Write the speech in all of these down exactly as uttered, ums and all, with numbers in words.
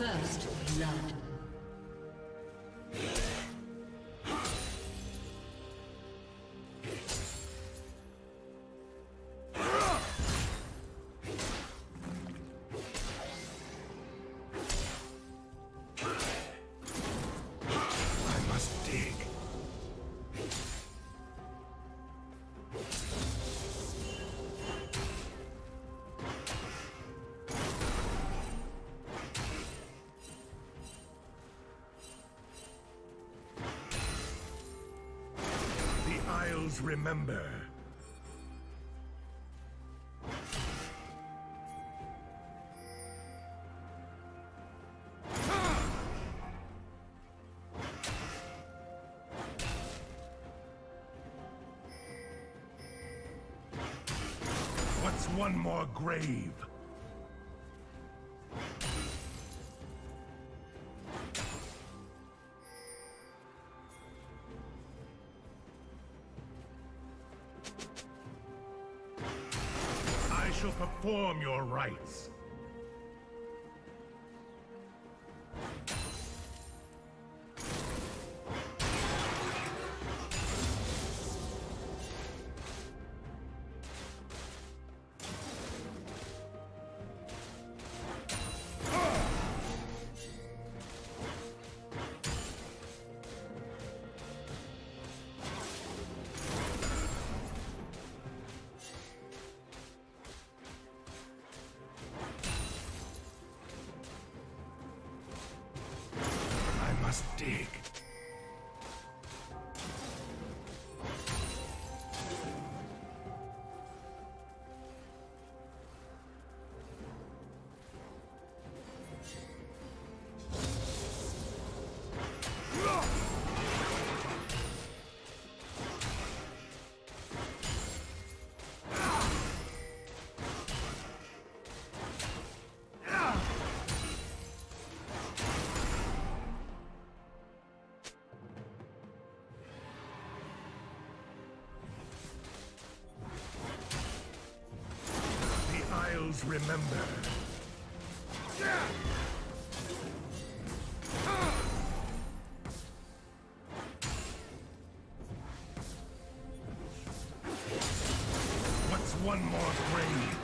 First blood. Remember. What's one more grave? Perform your rites. Remember. What's one more grave?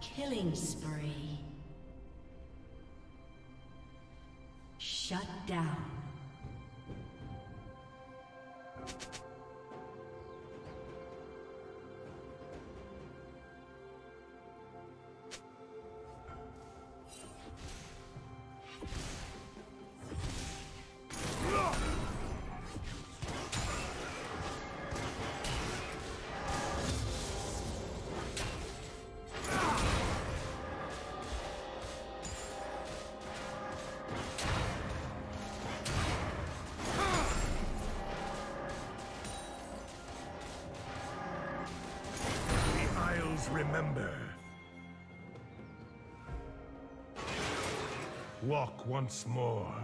Killing spree. Shut down. Remember. Walk once more.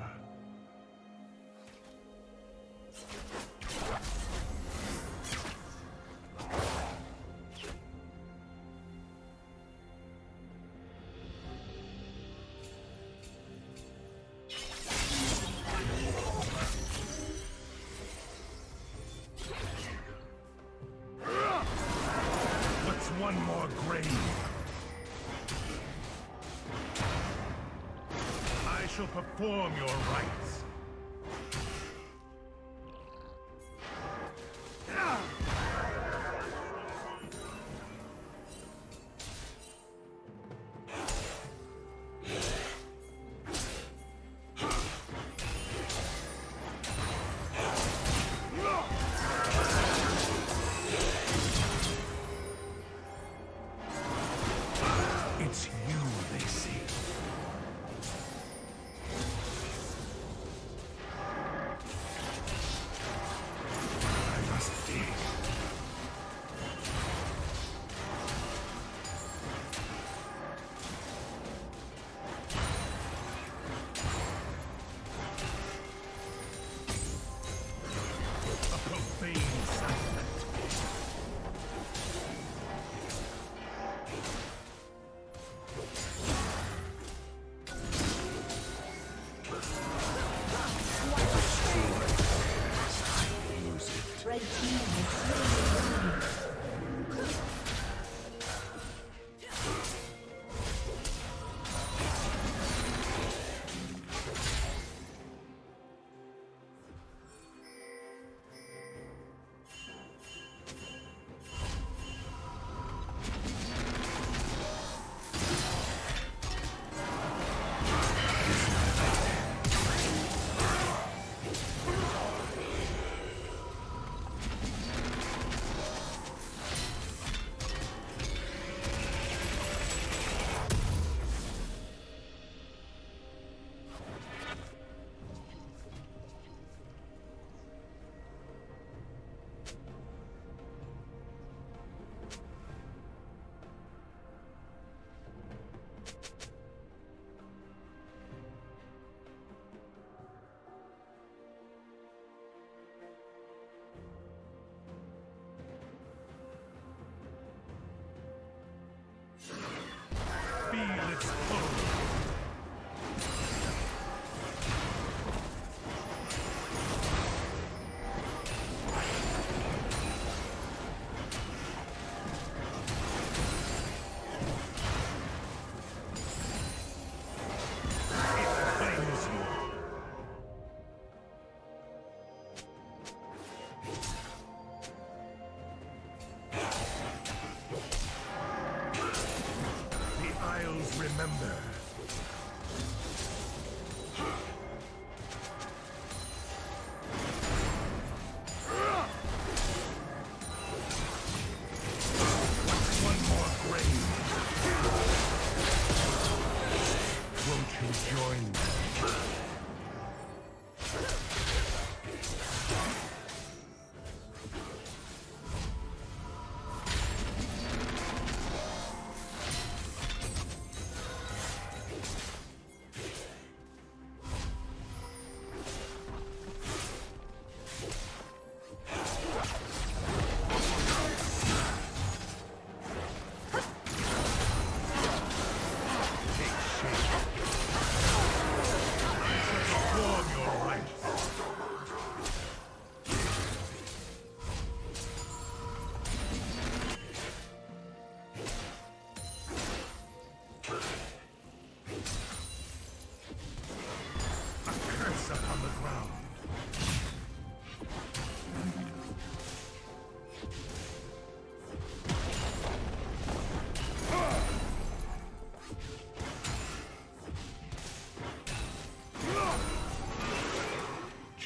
one more grave. I shall perform your rites.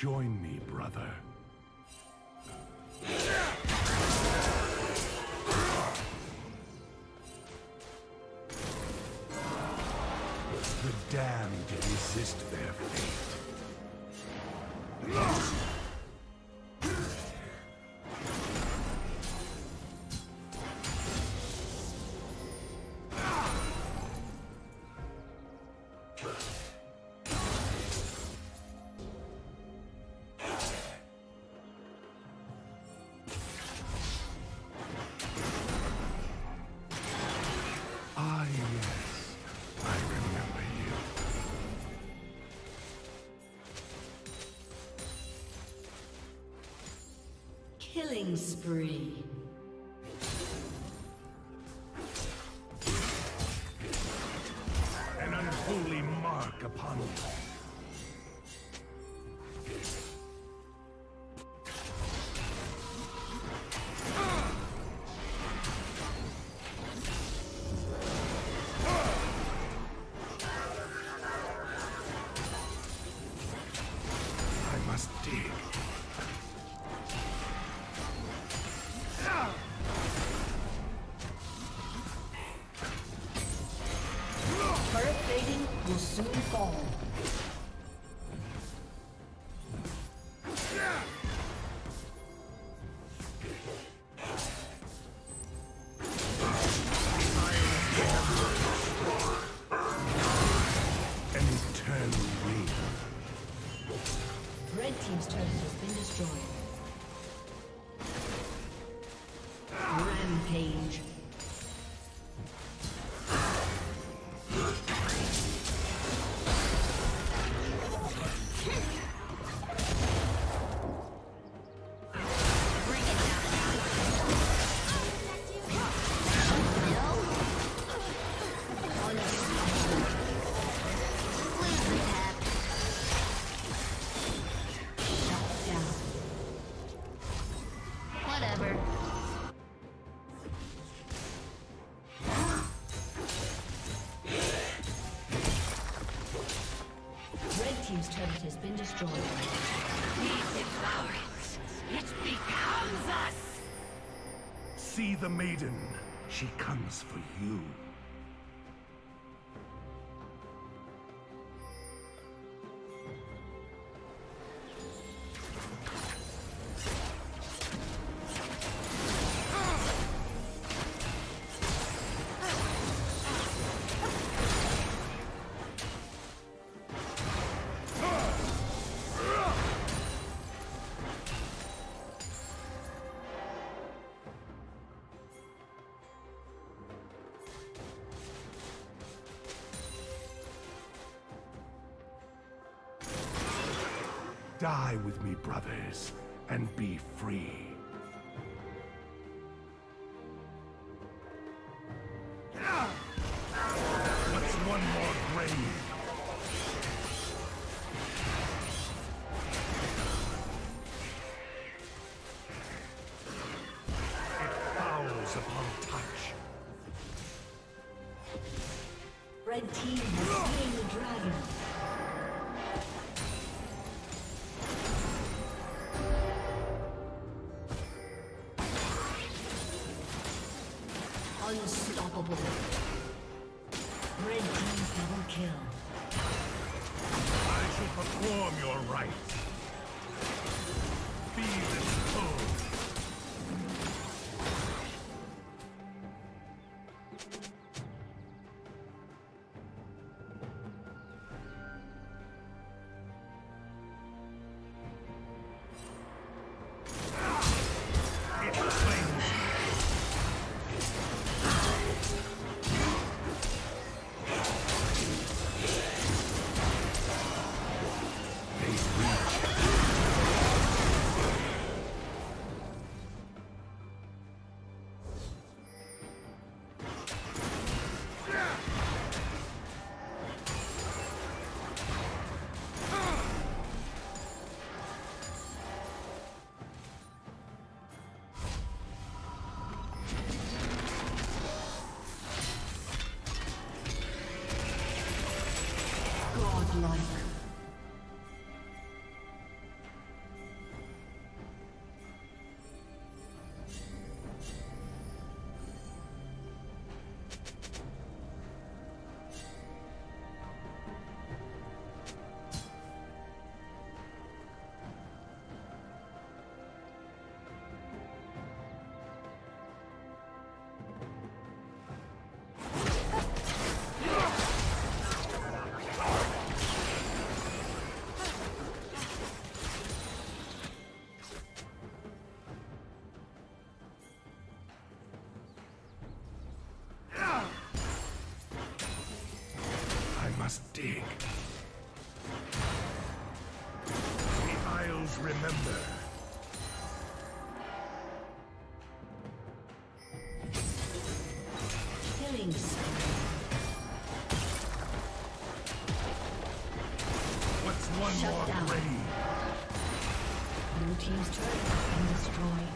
Join me, brother. The damned resist their fate. Killing spree. back upon you. Team's turret has been destroyed. We devour it. It becomes us. See the maiden. She comes for you. Die with me, brothers, and be free. Unstoppable. Red team double kill. I shall perform your rites. Be disposed. Dig. The Isles remember. Killing spree. Shut down. Blue team's turret has been destroyed.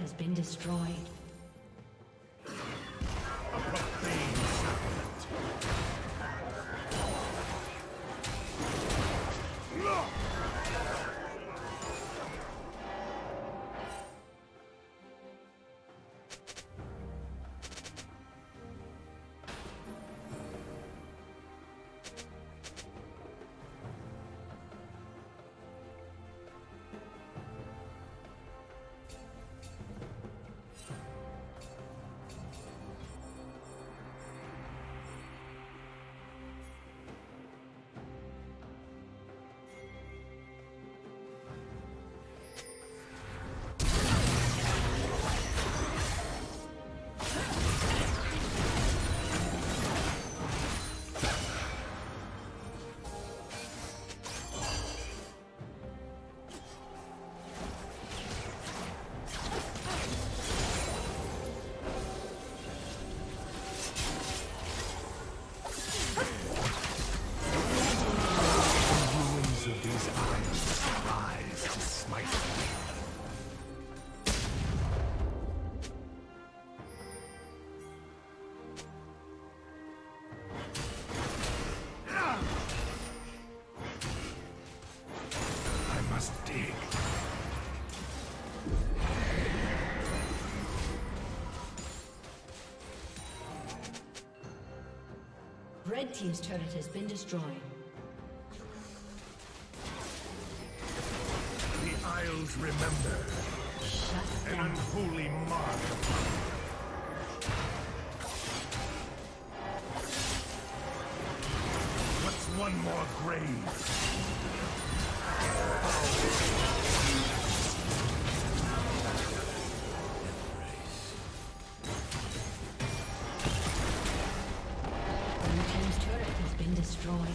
Has been destroyed. Red team's turret has been destroyed. The Isles remember. Shut down. An unholy mark. What's one more grave? Destroyed.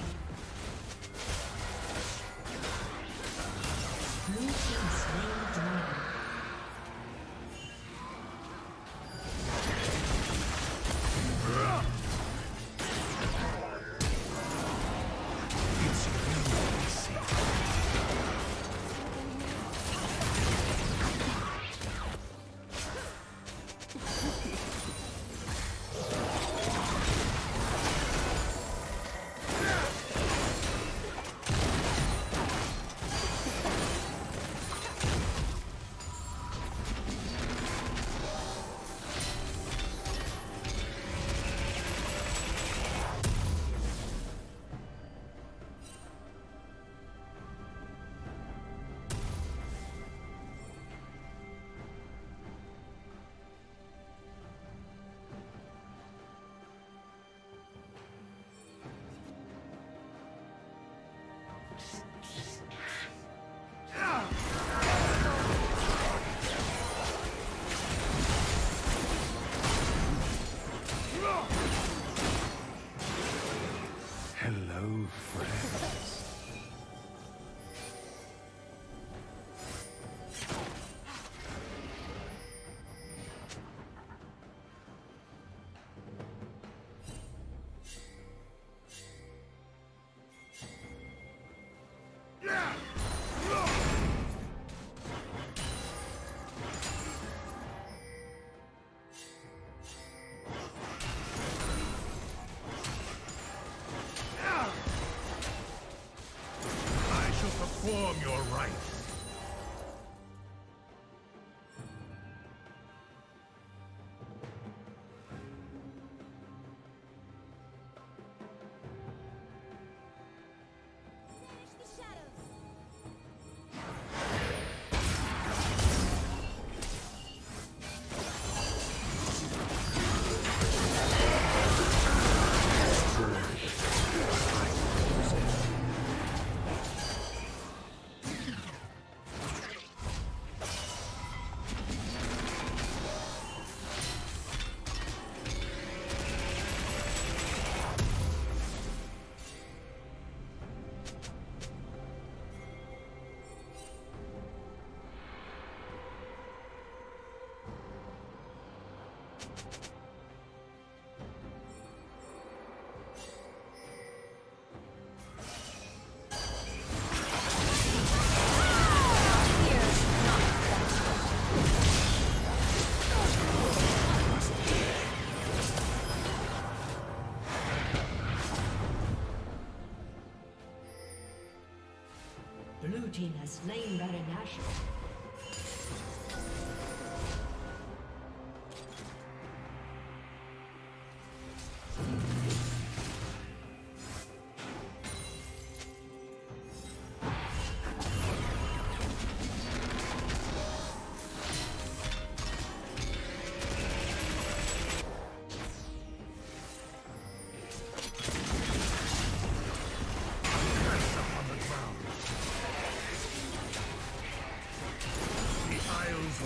Blue team has slain Baron Nashor.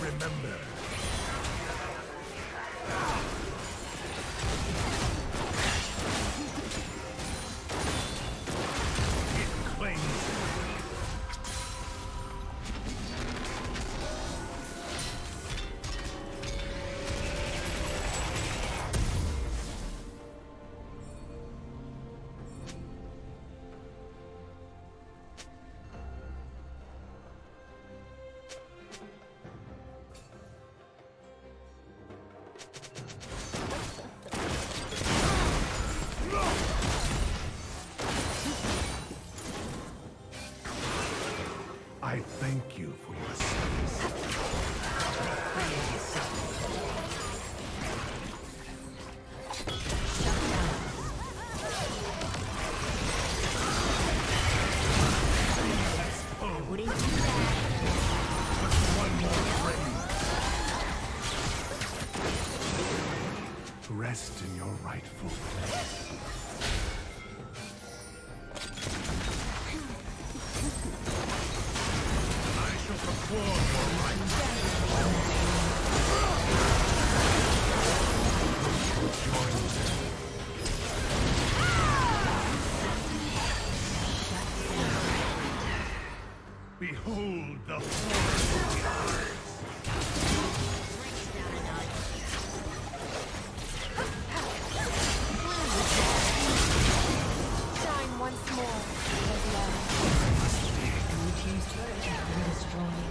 Remember. I thank you for your service. Just one more friend. Rest in your rightful place. Behold the forest. Shine once more. Blue team's turret has been destroyed.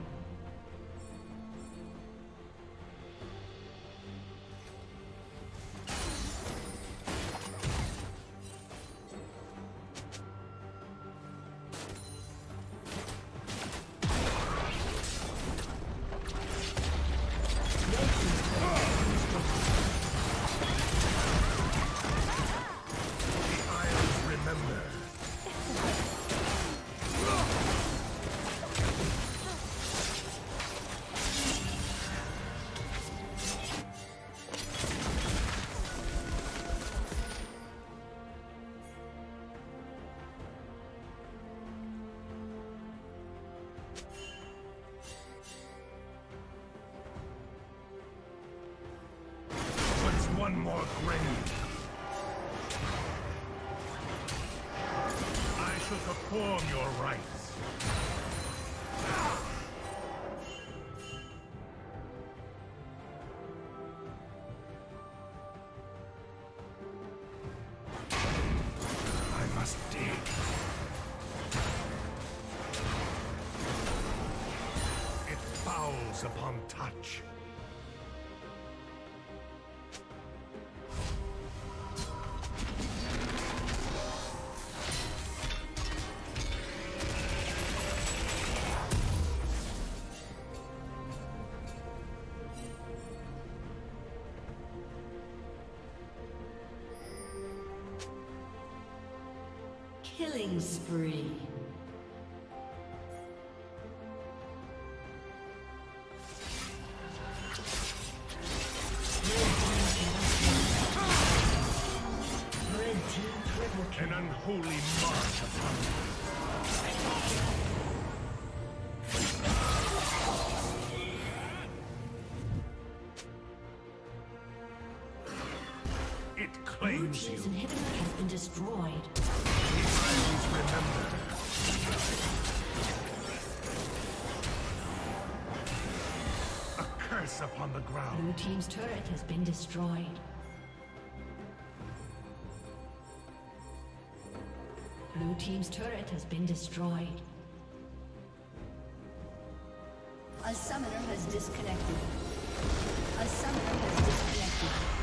One more grave. I shall perform your rites. I must dig. It fouls upon touch. Killing spree. Red team. claims you. Inhibitor has been destroyed. Please remember. A curse upon the ground. Blue team's turret has been destroyed. Blue team's turret has been destroyed. A summoner has disconnected. A summoner has disconnected.